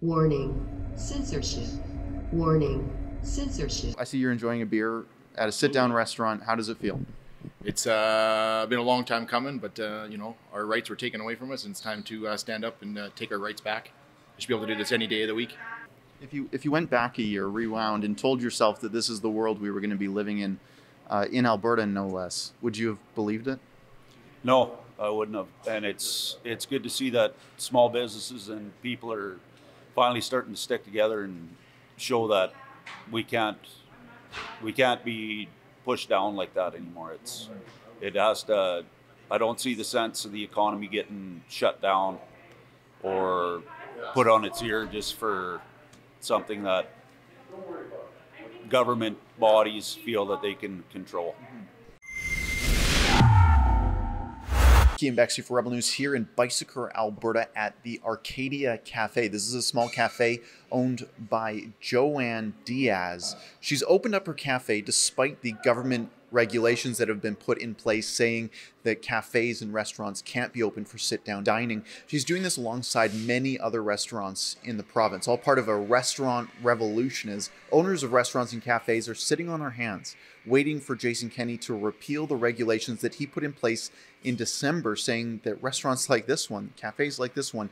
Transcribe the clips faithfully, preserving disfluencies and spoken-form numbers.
Warning, censorship. Warning, censorship. I see you're enjoying a beer at a sit-down restaurant. How does it feel? It's uh, been a long time coming, but uh, you know, our rights were taken away from us, and it's time to uh, stand up and uh, take our rights back. You should be able to do this any day of the week. If you if you went back a year, rewound, and told yourself that this is the world we were going to be living in, uh, in Alberta no less, would you have believed it? No, I wouldn't have. And it's it's good to see that small businesses and people are finally starting to stick together and show that we can't we can't be pushed down like that anymore. It's it has to. I don't see the sense of the economy getting shut down or put on its ear just for something that government bodies feel that they can control. Keean Bexte for Rebel News here in Beiseker, Alberta at the Arcadia Cafe. This is a small cafe owned by Joanne Diaz. She's opened up her cafe despite the government regulations that have been put in place saying that cafes and restaurants can't be open for sit-down dining. She's doing this alongside many other restaurants in the province, all part of a restaurant revolution as owners of restaurants and cafes are sitting on their hands, waiting for Jason Kenney to repeal the regulations that he put in place in December, saying that restaurants like this one, cafes like this one,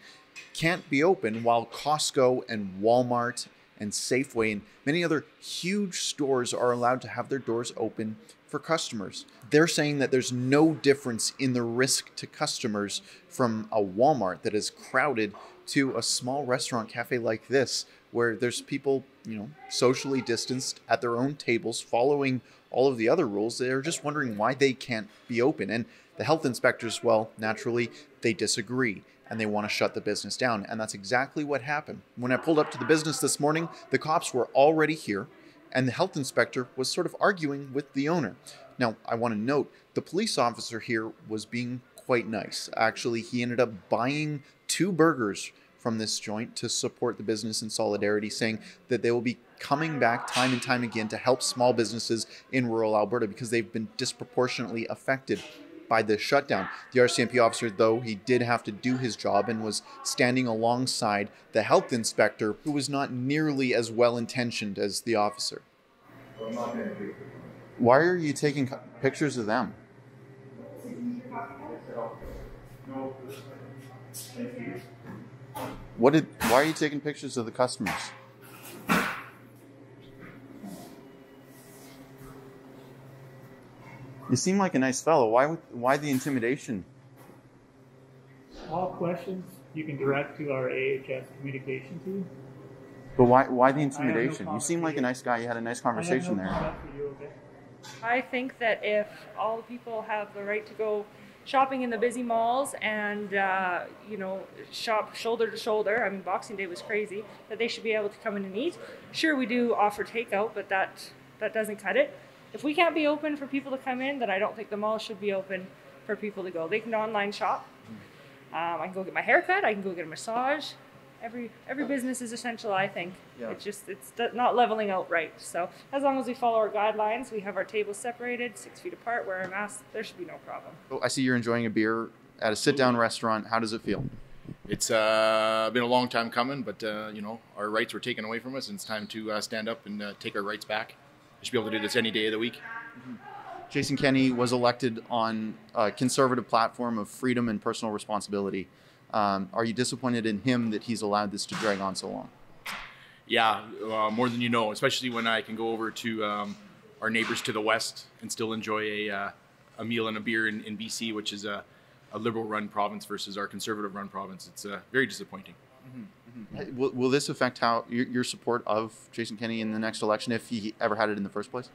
can't be open, while Costco and Walmart and Safeway and many other huge stores are allowed to have their doors open for customers. They're saying that there's no difference in the risk to customers from a Walmart that is crowded to a small restaurant cafe like this, where there's people, you know, socially distanced at their own tables, following all of the other rules. They're just wondering why they can't be open. And the health inspectors, well, naturally, they disagree and they want to shut the business down. And that's exactly what happened. When I pulled up to the business this morning, the cops were already here and the health inspector was sort of arguing with the owner. Now, I want to note the police officer here was being quite nice. Actually, he ended up buying two burgers from this joint to support the business in solidarity, saying that they will be coming back time and time again to help small businesses in rural Alberta because they've been disproportionately affected by this shutdown. The R C M P officer, though, he did have to do his job and was standing alongside the health inspector, who was not nearly as well-intentioned as the officer. Why are you taking pictures of them? What did, why are you taking pictures of the customers? You seem like a nice fellow. Why would, why the intimidation? All questions you can direct to our A H S communication team. But why why the intimidation? No, you seem like a nice guy. You had a nice conversation. I no there. You, okay? I think that if all people have the right to go shopping in the busy malls and uh, you know, shop shoulder to shoulder, I mean, Boxing Day was crazy, that they should be able to come in and eat. Sure, we do offer takeout, but that that doesn't cut it. If we can't be open for people to come in, then I don't think the mall should be open for people to go. They can online shop. Um, I can go get my haircut. I can go get a massage. Every every business is essential, I think. Yeah. It's just it's not leveling out right. So as long as we follow our guidelines, we have our tables separated, six feet apart, wear a mask, there should be no problem. Oh, I see you're enjoying a beer at a sit-down restaurant. How does it feel? It's uh, been a long time coming, but uh, you know, our rights were taken away from us, and it's time to uh, stand up and uh, take our rights back. You should be able to do this any day of the week. Mm-hmm. Jason Kenney was elected on a conservative platform of freedom and personal responsibility. Um, are you disappointed in him that he's allowed this to drag on so long? Yeah, uh, more than you know, especially when I can go over to um, our neighbors to the west and still enjoy a, uh, a meal and a beer in, in B C, which is a, a liberal-run province versus our conservative-run province. It's uh, very disappointing. Mm-hmm. Mm-hmm. Will, will this affect how your, your support of Jason Kenney in the next election, if he ever had it in the first place?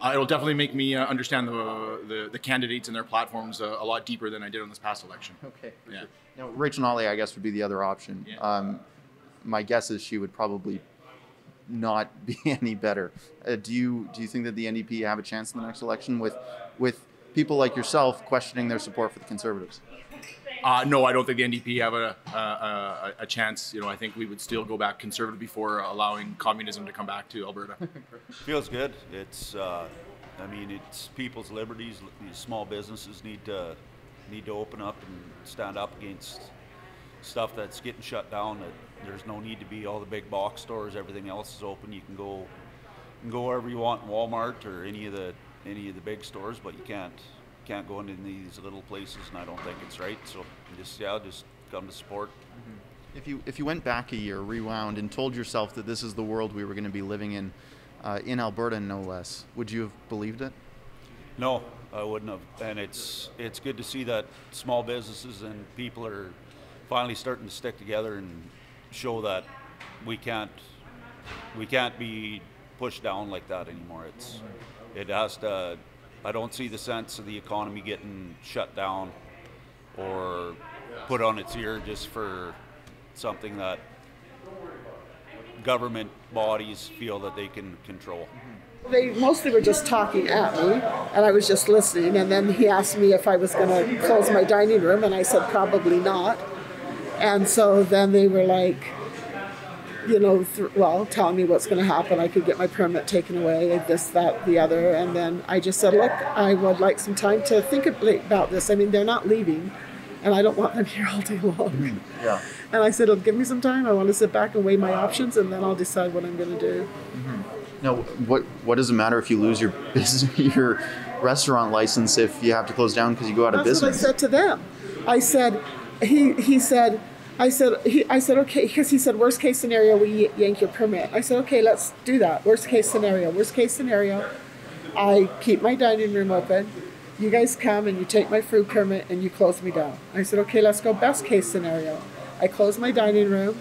Uh, it'll definitely make me uh, understand the, uh, the the candidates and their platforms uh, a lot deeper than I did on this past election. Okay. Yeah. Sure. Now, Rachel Notley, I guess, would be the other option. Yeah. Um, my guess is she would probably not be any better. Uh, do you do you think that the N D P have a chance in the next election with with people like yourself questioning their support for the Conservatives? Uh, no, I don't think the N D P have a, a, a, a chance. You know, I think we would still go back conservative before allowing communism to come back to Alberta. Feels good. It's, uh, I mean, it's people's liberties. Small businesses need to need to open up and stand up against stuff that's getting shut down. That There's no need to be all the big box stores. Everything else is open. You can go, you can go wherever you want, Walmart or any of the any of the big stores, but you can't can't go into these little places, and I don't think it's right. So just yeah, just come to support. Mm-hmm. If you if you went back a year, rewound, and told yourself that this is the world we were going to be living in, uh, in Alberta, no less, would you have believed it? No, I wouldn't have. And it's it's good to see that small businesses and people are finally starting to stick together and show that we can't we can't be pushed down like that anymore. It's it has to. I don't see the sense of the economy getting shut down or put on its ear just for something that government bodies feel that they can control. They mostly were just talking at me, and I was just listening, and then he asked me if I was going to close my dining room, and I said probably not. And so then they were like, you know, th well, telling me what's going to happen. I could get my permit taken away, this, that, the other. And then I just said, look, I would like some time to think about this. I mean, they're not leaving, and I don't want them here all day long. Yeah. And I said, oh, give me some time. I want to sit back and weigh my options, and then I'll decide what I'm going to do. Mm-hmm. Now, what, what does it matter if you lose your business, your restaurant license if you have to close down because you go out of business? That's what I said to them. I said, he, he said... I said, he, I said, okay, because he said, worst case scenario, we yank your permit. I said, okay, let's do that. Worst case scenario, worst case scenario, I keep my dining room open. You guys come and you take my food permit and you close me down. I said, okay, let's go best case scenario. I close my dining room.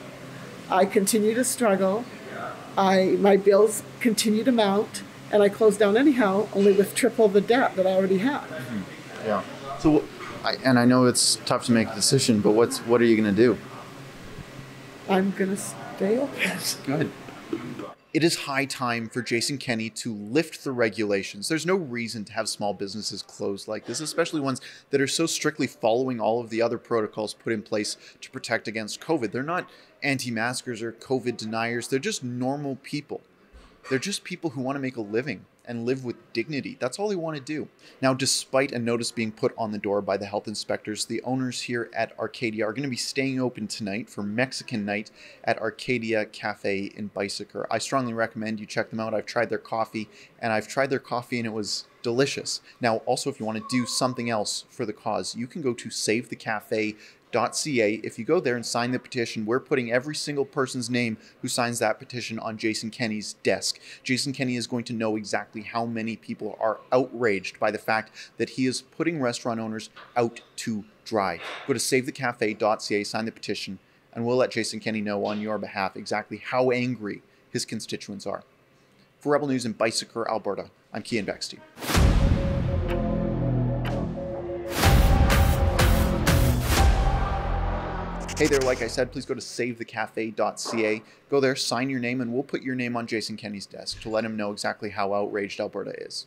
I continue to struggle. I, my bills continue to mount, and I close down anyhow, only with triple the debt that I already have. Mm-hmm. Yeah. So. I, and I know it's tough to make a decision, but what's what are you going to do? I'm going to stay open. Good. It is high time for Jason Kenney to lift the regulations. There's no reason to have small businesses closed like this, especially ones that are so strictly following all of the other protocols put in place to protect against COVID. They're not anti-maskers or COVID deniers. They're just normal people. They're just people who want to make a living and live with dignity. That's all they want to do. Now, despite a notice being put on the door by the health inspectors, the owners here at Arcadia are going to be staying open tonight for Mexican night at Arcadia Cafe in Beiseker. I strongly recommend you check them out. I've tried their coffee, and I've tried their coffee, and it was delicious. Now, also, if you want to do something else for the cause, you can go to save the cafe dot c a. If you go there and sign the petition, we're putting every single person's name who signs that petition on Jason Kenney's desk. Jason Kenney is going to know exactly how many people are outraged by the fact that he is putting restaurant owners out to dry. Go to save the cafe dot c a, sign the petition, and we'll let Jason Kenney know on your behalf exactly how angry his constituents are. For Rebel News in Beiseker, Alberta, I'm Keean Bexte. Hey there, like I said, please go to save the cafe dot c a. Go there, sign your name, and we'll put your name on Jason Kenney's desk to let him know exactly how outraged Alberta is.